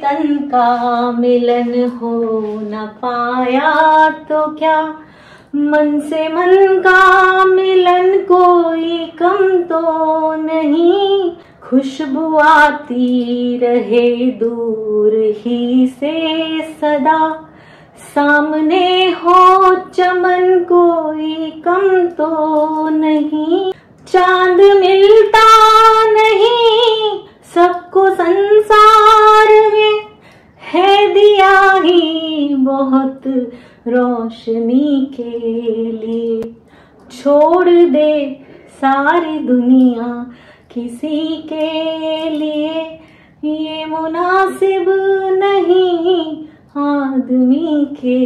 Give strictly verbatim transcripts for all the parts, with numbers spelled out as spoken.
तन का मिलन हो न पाया तो क्या, मन से मन का मिलन कोई कम तो नहीं। खुशबू आती रहे दूर ही से सदा, सामने हो चमन कोई कम तो नहीं। चांद मिलता नहीं सबको संसार में, है दिया ही बहुत रोशनी के लिए। छोड़ दे सारी दुनिया किसी के लिए, ये मुनासिब नहीं आदमी के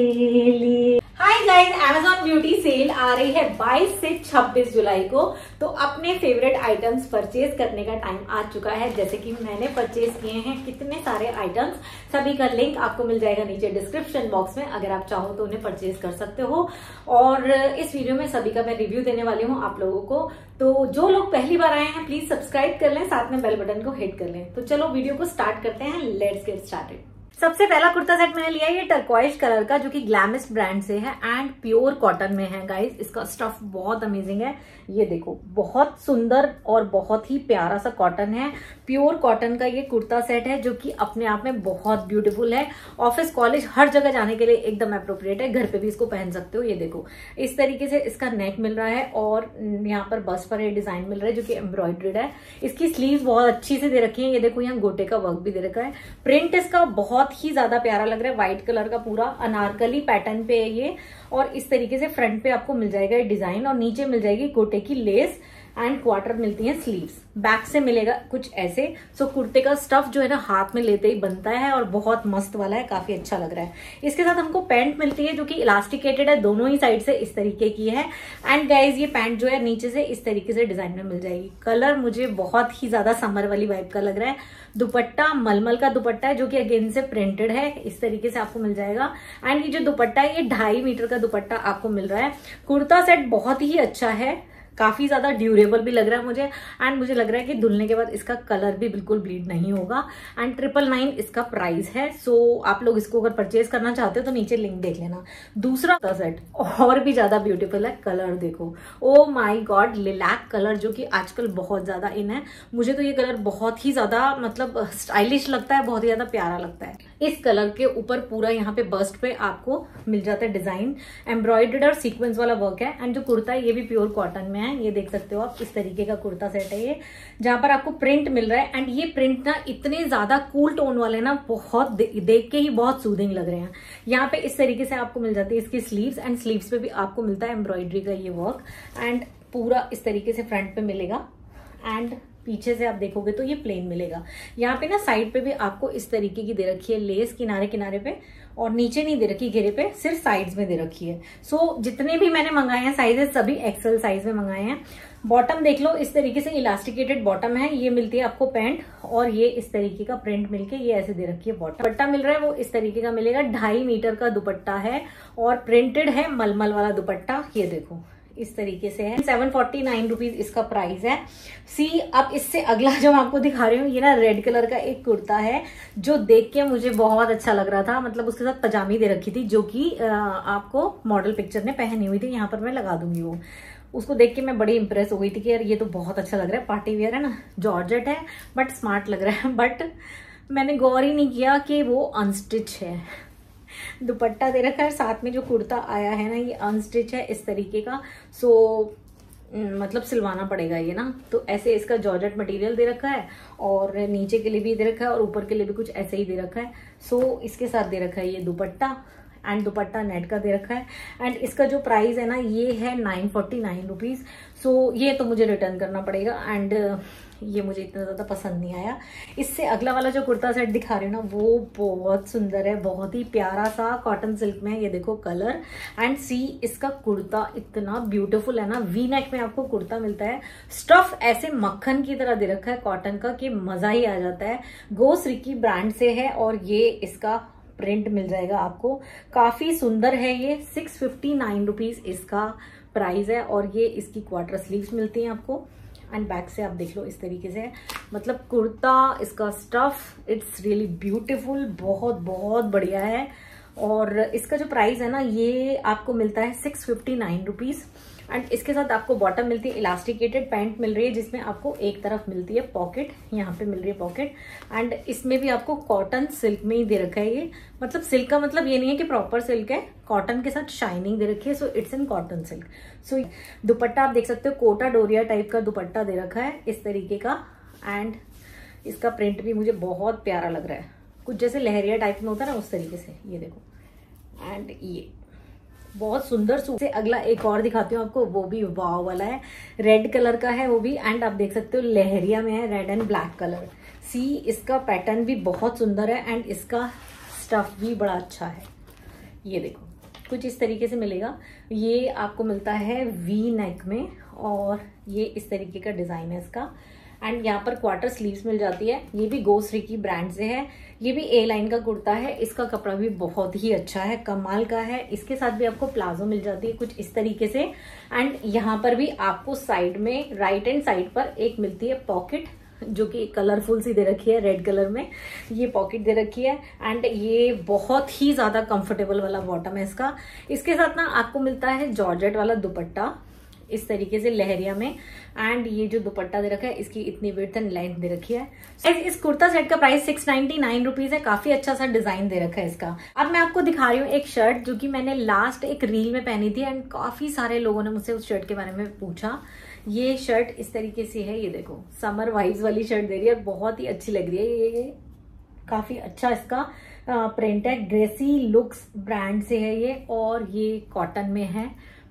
लिए। Hi guys, Amazon beauty sale आ रही है बाईस से छब्बीस जुलाई को, तो अपने फेवरेट आइटम्स परचेज करने का टाइम आ चुका है। जैसे कि मैंने परचेज किए हैं कितने सारे आइटम्स, सभी का लिंक आपको मिल जाएगा नीचे डिस्क्रिप्शन बॉक्स में। अगर आप चाहो तो उन्हें परचेज कर सकते हो, और इस वीडियो में सभी का मैं रिव्यू देने वाली हूँ आप लोगों को। तो जो लोग पहली बार आए हैं प्लीज सब्सक्राइब कर लें, साथ में बेल बटन को हिट कर लें। तो चलो वीडियो को स्टार्ट करते हैं, लेट्स गेट स्टार्टेड। सबसे पहला कुर्ता सेट मैंने लिया है ये टर्कॉइश कलर का, जो कि ग्लैमरस ब्रांड से है एंड प्योर कॉटन में है। गाइस इसका स्टफ बहुत अमेजिंग है, ये देखो बहुत सुंदर और बहुत ही प्यारा सा कॉटन है। प्योर कॉटन का ये कुर्ता सेट है जो कि अपने आप में बहुत ब्यूटीफुल है। ऑफिस कॉलेज हर जगह जाने के लिए एकदम अप्रोप्रिएट है, घर पे भी इसको पहन सकते हो। ये देखो इस तरीके से इसका नेक मिल रहा है और यहाँ पर बस पर ये डिजाइन मिल रहा है जो कि एम्ब्रॉयड्रेड है। इसकी स्लीव बहुत अच्छी से दे रखी है, ये देखो यहाँ गोटे का वर्क भी दे रखा है। प्रिंट इसका बहुत ही ज्यादा प्यारा लग रहा है, व्हाइट कलर का पूरा अनारकली पैटर्न पे है ये। और इस तरीके से फ्रंट पे आपको मिल जाएगा ये डिजाइन, और नीचे मिल जाएगी गोटे की लेस एंड क्वार्टर मिलती हैं स्लीव्स। बैक से मिलेगा कुछ ऐसे। सो कुर्ते का स्टफ जो है ना हाथ में लेते ही बनता है और बहुत मस्त वाला है, काफी अच्छा लग रहा है। इसके साथ हमको पैंट मिलती है जो कि इलास्टिकेटेड है, दोनों ही साइड से इस तरीके की है। एंड गाइज ये पैंट जो है नीचे से इस तरीके से डिजाइन में मिल जाएगी। कलर मुझे बहुत ही ज्यादा समर वाली वाइब का लग रहा है। दुपट्टा मलमल का दुपट्टा है जो कि अगेन से प्रिंटेड है, इस तरीके से आपको मिल जाएगा। एंड ये जो दुपट्टा है ये ढाई मीटर का दुपट्टा आपको मिल रहा है। कुर्ता सेट बहुत ही अच्छा है, काफी ज्यादा ड्यूरेबल भी लग रहा है मुझे। एंड मुझे लग रहा है कि धुलने के बाद इसका कलर भी बिल्कुल ब्लीड नहीं होगा। एंड ट्रिपल नाइन इसका प्राइस है। सो so, आप लोग इसको अगर परचेज करना चाहते हो तो नीचे लिंक देख लेना। दूसरा सेट और भी ज्यादा ब्यूटीफुल है, कलर देखो, oh my god. Lilac colour जो कि आजकल बहुत ज्यादा इन है, मुझे तो ये कलर बहुत ही ज्यादा मतलब स्टाइलिश लगता है, बहुत ही ज्यादा प्यारा लगता है। इस कलर के ऊपर पूरा यहाँ पे बस्ट पे आपको मिल जाता है डिजाइन, एम्ब्रॉयडर्ड और सीक्वेंस वाला वर्क है। एंड जो कुर्ता है ये भी प्योर कॉटन में है, ये देख सकते हो आप। इस तरीके का कुर्ता सेट है ये, जहां पर आपको प्रिंट मिल रहा है। एंड ये प्रिंट ना इतने ज्यादा कूल टोन वाले ना, बहुत दे, देख के ही बहुत सूदिंग लग रहे हैं। यहाँ पे इस तरीके से आपको मिल जाती है इसकी स्लीव्स, एंड स्लीव्स पे भी आपको मिलता है एम्ब्रॉयडरी का ये वर्क। एंड पूरा इस तरीके से फ्रंट पे मिलेगा, एंड पीछे से आप देखोगे तो ये प्लेन मिलेगा। यहाँ पे ना साइड पे भी आपको इस तरीके की दे रखी है लेस, किनारे किनारे पे, और नीचे नहीं दे रखी घेरे पे, सिर्फ साइड्स में दे रखी है। सो so, जितने भी मैंने मंगाए हैं साइजेस सभी एक्सेल साइज में मंगाए हैं। बॉटम देख लो, इस तरीके से इलास्टिकेटेड बॉटम है। ये मिलती है आपको पैंट, और ये इस तरीके का प्रिंट मिलके ये ऐसे दे रखी है बॉटम। दुपट्टा मिल रहा है वो इस तरीके का मिलेगा, ढाई मीटर का दुपट्टा है और प्रिंटेड है मलमल वाला दुपट्टा, ये देखो इस तरीके से है। सेवन फोर्टी नाइन रुपीज इसका प्राइस है। सी अब इससे अगला जो मैं आपको दिखा रही हूँ ये ना रेड कलर का एक कुर्ता है, जो देख के मुझे बहुत अच्छा लग रहा था। मतलब उसके साथ पजामी दे रखी थी जो कि आपको मॉडल पिक्चर ने पहनी हुई थी, यहाँ पर मैं लगा दूंगी वो। उसको देख के मैं बड़ी इंप्रेस हो गई थी कि यार ये तो बहुत अच्छा लग रहा है, पार्टी वेयर है ना, जॉर्जेट है बट स्मार्ट लग रहा है। बट मैंने गौर ही नहीं किया कि वो अनस्टिच है। दुपट्टा दे रखा है, साथ में जो कुर्ता आया है ना ये अनस्टिच है इस तरीके का। सो मतलब सिलवाना पड़ेगा ये ना। तो ऐसे इसका जॉर्जेट मटेरियल दे रखा है, और नीचे के लिए भी दे रखा है और ऊपर के लिए भी कुछ ऐसे ही दे रखा है। सो इसके साथ दे रखा है ये दुपट्टा, एंड दुपट्टा नेट का दे रखा है। एंड इसका जो प्राइस है ना ये है nine forty nine rupees. So ये तो मुझे रिटर्न करना पड़ेगा, एंड ये मुझे इतना ज़्यादा पसंद नहीं आया। इससे अगला वाला जो कुर्ता सेट दिखा रही हूँ ना वो बहुत सुंदर है, बहुत ही प्यारा सा कॉटन सिल्क में है, ये देखो कलर। एंड सी इसका कुर्ता इतना ब्यूटीफुल है ना, वी नेक में आपको कुर्ता मिलता है। स्टफ ऐसे मक्खन की तरह दे रखा है कॉटन का कि मज़ा ही आ जाता है। गोसरी की ब्रांड से है, और ये इसका प्रिंट मिल जाएगा आपको, काफी सुंदर है ये। सिक्स फिफ्टी नाइन रुपीज इसका प्राइस है, और ये इसकी क्वार्टर स्लीव्स मिलती हैं आपको। एंड बैक से आप देख लो इस तरीके से, मतलब कुर्ता, इसका स्टफ, इट्स रियली ब्यूटीफुल, बहुत बहुत बढ़िया है। और इसका जो प्राइस है ना, ये आपको मिलता है six fifty nine rupees. And इसके साथ आपको बॉटम मिलती है, इलास्टिकेटेड पैंट मिल रही है जिसमें आपको एक तरफ मिलती है पॉकेट, यहाँ पे मिल रही है पॉकेट। एंड इसमें भी आपको कॉटन सिल्क में ही दे रखा है ये, मतलब सिल्क का मतलब ये नहीं है कि प्रॉपर सिल्क है, कॉटन के साथ शाइनिंग दे रखी है, so it's in cotton silk. So dupatta आप देख सकते हो, कोटा डोरिया टाइप का दुपट्टा दे रखा है इस तरीके का। एंड इसका प्रिंट भी मुझे बहुत प्यारा लग रहा है, कुछ जैसे लहरिया टाइप में होता है ना उस तरीके से, ये देखो। एंड ये बहुत सुंदर सूट से अगला एक और दिखाती हूँ आपको, वो भी वाव वाला है, रेड कलर का है वो भी। एंड आप देख सकते हो लहरिया में है, red and black colour. See इसका पैटर्न भी बहुत सुंदर है एंड इसका स्टफ भी बड़ा अच्छा है, ये देखो कुछ इस तरीके से मिलेगा। ये आपको मिलता है वी नेक में और ये इस तरीके का डिज़ाइन है इसका। एंड यहाँ पर क्वार्टर स्लीव्स मिल जाती है, ये भी गोसरी की ब्रांड से है। ये भी ए लाइन का कुर्ता है, इसका कपड़ा भी बहुत ही अच्छा है, कमाल का है। इसके साथ भी आपको प्लाजो मिल जाती है कुछ इस तरीके से। एंड यहाँ पर भी आपको साइड में, राइट हैंड साइड पर एक मिलती है पॉकेट जो कि कलरफुल सी दे रखी है, रेड कलर में ये पॉकेट दे रखी है। एंड ये बहुत ही ज़्यादा कंफर्टेबल वाला बॉटम है इसका। इसके साथ ना आपको मिलता है जॉर्जेट वाला दुपट्टा इस तरीके से लहरिया में। एंड ये जो दुपट्टा दे रखा है इसकी इतनी विड्थ एंड लेंथ दे रखी है। इस कुर्ता सेट का price six ninety nine rupees है, काफी अच्छा सा डिजाइन दे रखा है इसका। अब मैं आपको दिखा रही हूँ एक शर्ट जो कि मैंने लास्ट एक रील में पहनी थी एंड काफी सारे लोगों ने मुझसे उस शर्ट के बारे में पूछा। ये शर्ट इस तरीके से है, ये देखो समर वाइब्स वाली शर्ट दे रही है, बहुत ही अच्छी लग रही है ये, ये। काफी अच्छा इसका प्रिंट है, ड्रेसी लुक्स ब्रांड से है ये और ये कॉटन में है,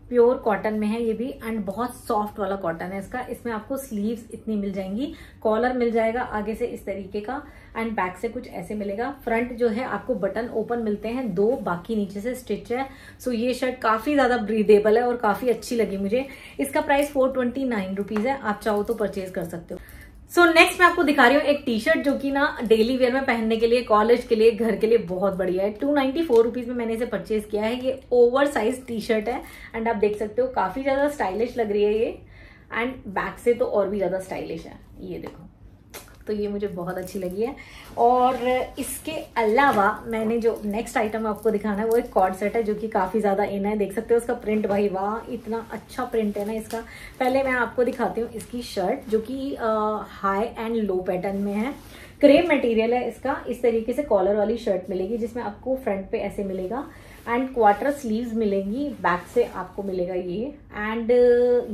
प्योर कॉटन में है ये भी। एंड बहुत सॉफ्ट वाला कॉटन है इसका। इसमें आपको स्लीव्स इतनी मिल जाएंगी, कॉलर मिल जाएगा आगे से इस तरीके का एंड बैक से कुछ ऐसे मिलेगा। फ्रंट जो है आपको बटन ओपन मिलते हैं दो, बाकी नीचे से स्टिच है। सो ये शर्ट काफ़ी ज़्यादा ब्रीदेबल है और काफ़ी अच्छी लगी मुझे। इसका price four twenty nine rupees है, आप चाहो तो परचेज कर सकते हो। सो so, नेक्स्ट मैं आपको दिखा रही हूँ एक टी शर्ट जो कि ना डेली वेयर में पहनने के लिए, कॉलेज के लिए, घर के लिए बहुत बढ़िया है। टू नाइन्टी फोर रुपीज़ में मैंने इसे परचेज किया है। ये ओवर साइज टी शर्ट है एंड आप देख सकते हो काफ़ी ज़्यादा स्टाइलिश लग रही है ये। एंड बैक से तो और भी ज़्यादा स्टाइलिश है, ये देखो। तो ये मुझे बहुत अच्छी लगी है। और इसके अलावा मैंने जो नेक्स्ट आइटम आपको दिखाना है वो एक कॉर्ड सेट है जो कि काफ़ी ज़्यादा इन है, देख सकते हो उसका प्रिंट, भाई वाह इतना अच्छा प्रिंट है ना इसका। पहले मैं आपको दिखाती हूँ इसकी शर्ट जो कि हाई एंड लो पैटर्न में है, क्रेप मटेरियल है इसका। इस तरीके से कॉलर वाली शर्ट मिलेगी जिसमें आपको फ्रंट पे ऐसे मिलेगा एंड क्वार्टर स्लीव्स मिलेंगी, बैक से आपको मिलेगा ये। एंड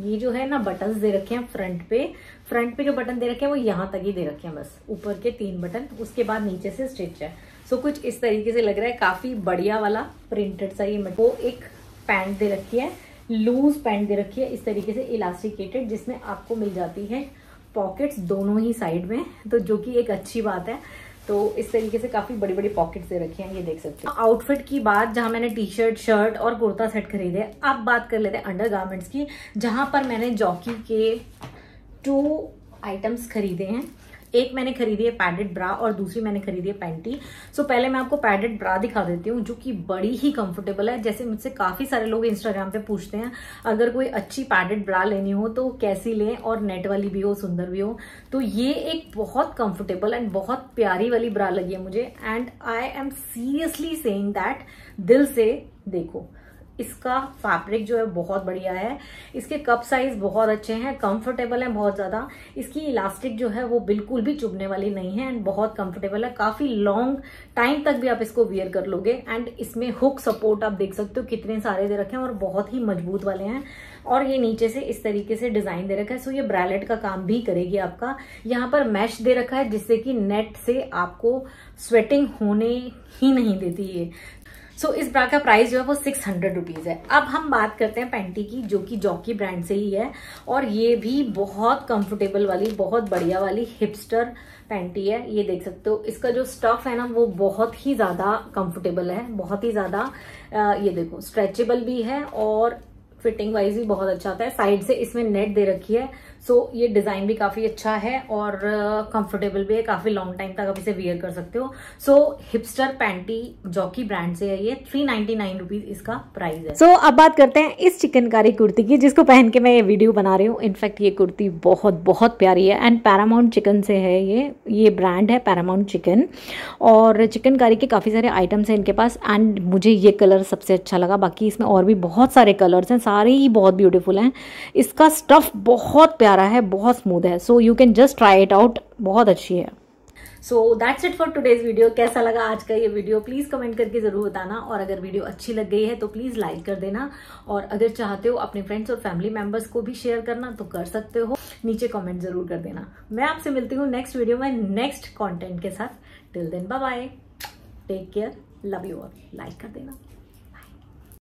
ये जो है ना बटन्स दे रखे हैं फ्रंट पे, फ्रंट पे जो बटन दे रखे हैं वो यहाँ तक ही दे रखे हैं बस, ऊपर के तीन बटन, उसके बाद नीचे से स्टिच है। सो कुछ इस तरीके से लग रहा है, काफ़ी बढ़िया वाला प्रिंटेड सा ये। वो एक पैंट दे रखी है, लूज पैंट दे रखी है इस तरीके से, इलास्टिकेटेड, जिसमें आपको मिल जाती है पॉकेट्स दोनों ही साइड में, तो जो कि एक अच्छी बात है। तो इस तरीके से काफ़ी बड़ी बड़ी पॉकेट्स दे रखी हैं, ये देख सकते हो। आउटफिट की बात, जहां मैंने टी शर्ट, शर्ट और कुर्ता सेट खरीदे, अब बात कर लेते हैं अंडर गारमेंट्स की, जहां पर मैंने जॉकी के टू आइटम्स खरीदे हैं। एक मैंने खरीदी है पैडेड ब्रा और दूसरी मैंने खरीदी है पैंटी। सो पहले मैं आपको पैडेड ब्रा दिखा देती हूँ जो कि बड़ी ही कंफर्टेबल है। जैसे मुझसे काफ़ी सारे लोग इंस्टाग्राम पे पूछते हैं अगर कोई अच्छी पैडेड ब्रा लेनी हो तो कैसी लें, और नेट वाली भी हो, सुंदर भी हो। तो ये एक बहुत कंफर्टेबल एंड बहुत प्यारी वाली ब्रा लगी है मुझे। And I am seriously saying that, दिल से देखो इसका फैब्रिक जो है बहुत बढ़िया है, इसके कप साइज बहुत अच्छे हैं, कंफर्टेबल हैं बहुत ज़्यादा। इसकी इलास्टिक जो है वो बिल्कुल भी चुभने वाली नहीं है एंड बहुत कंफर्टेबल है, काफ़ी लॉन्ग टाइम तक भी आप इसको वियर कर लोगे। एंड इसमें हुक सपोर्ट आप देख सकते हो कितने सारे दे रखे हैं और बहुत ही मजबूत वाले हैं, और ये नीचे से इस तरीके से डिज़ाइन दे रखा है। सो ये ब्रैलेट का काम भी करेगी आपका। यहाँ पर मैश दे रखा है जिससे कि नेट से आपको स्वेटिंग होने ही नहीं देती ये। सो so, इस ब्रा का प्राइस जो है वो सिक्स हंड्रेड रुपीज़ है। अब हम बात करते हैं पैंटी की, जो कि जॉकी ब्रांड से ही है, और ये भी बहुत कंफर्टेबल वाली, बहुत बढ़िया वाली हिपस्टर पैंटी है। ये देख सकते हो इसका जो स्टफ है ना वो बहुत ही ज़्यादा कंफर्टेबल है, बहुत ही ज़्यादा, ये देखो स्ट्रेचेबल भी है और फिटिंग वाइज भी बहुत अच्छा आता है। साइड से इसमें नेट दे रखी है, सो so, ये डिज़ाइन भी काफ़ी अच्छा है और कंफर्टेबल uh, भी है। काफ़ी लॉन्ग टाइम तक आप इसे वेयर कर सकते हो। So hipster panty Jockey brand से है ये। थ्री नाइन्टी नाइन रुपीज़ इसका प्राइस है। सो so, अब बात करते हैं इस चिकनकारी कुर्ती की जिसको पहन के मैं ये वीडियो बना रही हूँ। इनफैक्ट ये कुर्ती बहुत बहुत प्यारी है एंड पैरामाउंट चिकन से है ये। ये ब्रांड है पैरामाउंट चिकन और चिकनकारी के काफ़ी सारे आइटम्स हैं इनके पास एंड मुझे ये कलर सबसे अच्छा लगा। बाकी इसमें और भी बहुत सारे कलर्स हैं, सारे ही बहुत ब्यूटीफुल हैं। इसका स्टफ़ बहुत प्यारा है, बहुत स्मूथ है। So you can just try it out, बहुत अच्छी है। So that's it for today's video. कैसा लगा आज का ये वीडियो प्लीज़ कमेंट करके ज़रूर बताना, और अगर वीडियो अच्छी लग गई है तो प्लीज़ लाइक कर देना, और अगर चाहते हो अपने फ्रेंड्स और फैमिली मेम्बर्स को भी शेयर करना तो कर सकते हो। नीचे कमेंट ज़रूर कर देना। मैं आपसे मिलती हूँ नेक्स्ट वीडियो में नेक्स्ट कॉन्टेंट के साथ। Till then bye bye, take care, love you, और लाइक कर देना।